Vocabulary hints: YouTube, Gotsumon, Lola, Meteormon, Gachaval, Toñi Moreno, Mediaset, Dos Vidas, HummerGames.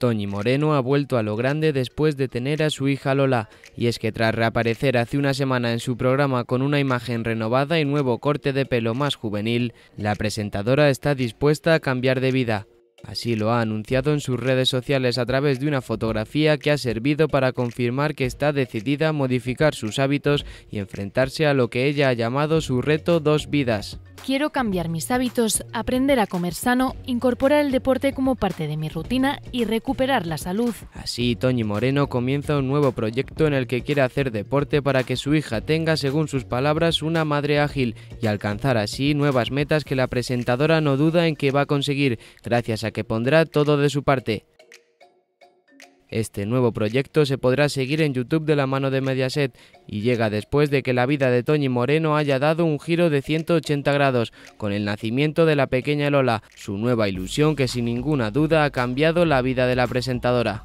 Toñi Moreno ha vuelto a lo grande después de tener a su hija Lola, y es que tras reaparecer hace una semana en su programa con una imagen renovada y nuevo corte de pelo más juvenil, la presentadora está dispuesta a cambiar de vida. Así lo ha anunciado en sus redes sociales a través de una fotografía que ha servido para confirmar que está decidida a modificar sus hábitos y enfrentarse a lo que ella ha llamado su reto Dos Vidas. Quiero cambiar mis hábitos, aprender a comer sano, incorporar el deporte como parte de mi rutina y recuperar la salud. Así, Toñi Moreno comienza un nuevo proyecto en el que quiere hacer deporte para que su hija tenga, según sus palabras, una madre ágil y alcanzar así nuevas metas que la presentadora no duda en que va a conseguir, gracias a que pondrá todo de su parte. Este nuevo proyecto se podrá seguir en YouTube de la mano de Mediaset y llega después de que la vida de Toñi Moreno haya dado un giro de 180 grados con el nacimiento de la pequeña Lola, su nueva ilusión que sin ninguna duda ha cambiado la vida de la presentadora.